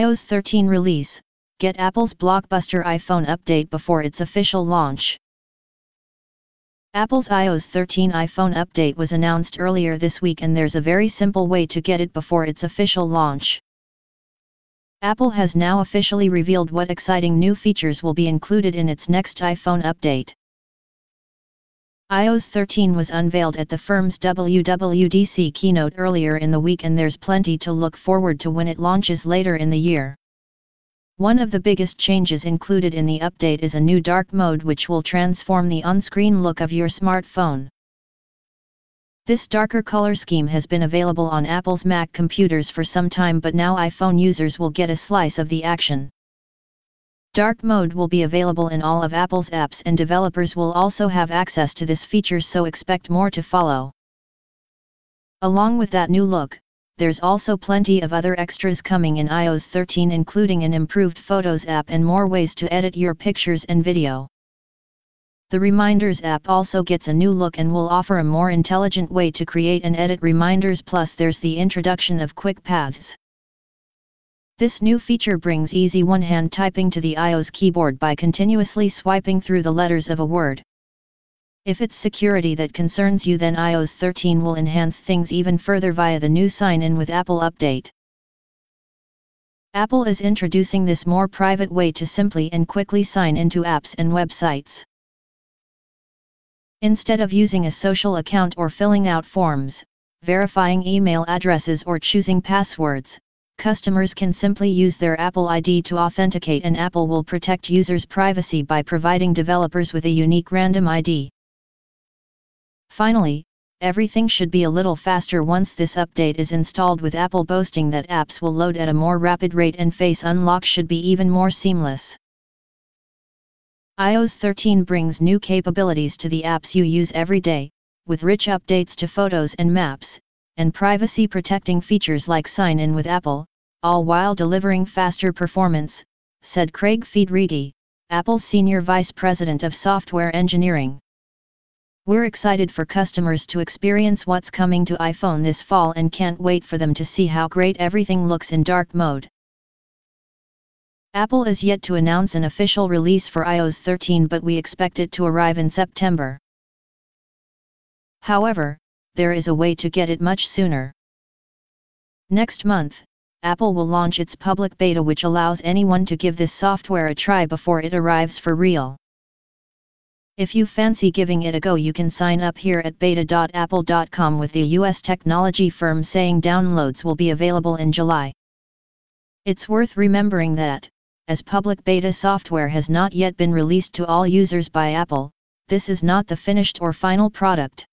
iOS 13 release, get Apple's blockbuster iPhone update before its official launch. Apple's iOS 13 iPhone update was announced earlier this week, and there's a very simple way to get it before its official launch. Apple has now officially revealed what exciting new features will be included in its next iPhone update. iOS 13 was unveiled at the firm's WWDC keynote earlier in the week, and there's plenty to look forward to when it launches later in the year. One of the biggest changes included in the update is a new dark mode, which will transform the on-screen look of your smartphone. This darker color scheme has been available on Apple's Mac computers for some time, but now iPhone users will get a slice of the action. Dark mode will be available in all of Apple's apps, and developers will also have access to this feature, so expect more to follow. Along with that new look, there's also plenty of other extras coming in iOS 13, including an improved Photos app and more ways to edit your pictures and video. The Reminders app also gets a new look and will offer a more intelligent way to create and edit reminders, plus there's the introduction of QuickPaths. This new feature brings easy one-hand typing to the iOS keyboard by continuously swiping through the letters of a word. If it's security that concerns you, then iOS 13 will enhance things even further via the new Sign in with Apple update. Apple is introducing this more private way to simply and quickly sign into apps and websites. Instead of using a social account or filling out forms, verifying email addresses, or choosing passwords, customers can simply use their Apple ID to authenticate, and Apple will protect users' privacy by providing developers with a unique random ID. Finally, everything should be a little faster once this update is installed, with Apple boasting that apps will load at a more rapid rate and Face Unlock should be even more seamless. iOS 13 brings new capabilities to the apps you use every day, with rich updates to Photos and Maps, and privacy-protecting features like Sign in with Apple, all while delivering faster performance, said Craig Federighi, Apple's Senior Vice President of Software Engineering. "We're excited for customers to experience what's coming to iPhone this fall and can't wait for them to see how great everything looks in dark mode." Apple is yet to announce an official release for iOS 13, but we expect it to arrive in September. However, there is a way to get it much sooner. Next month, Apple will launch its public beta, which allows anyone to give this software a try before it arrives for real. If you fancy giving it a go, you can sign up here at beta.apple.com, with the US technology firm saying downloads will be available in July. It's worth remembering that, as public beta software has not yet been released to all users by Apple, this is not the finished or final product.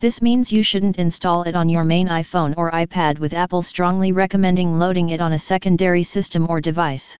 This means you shouldn't install it on your main iPhone or iPad, with Apple strongly recommending loading it on a secondary system or device.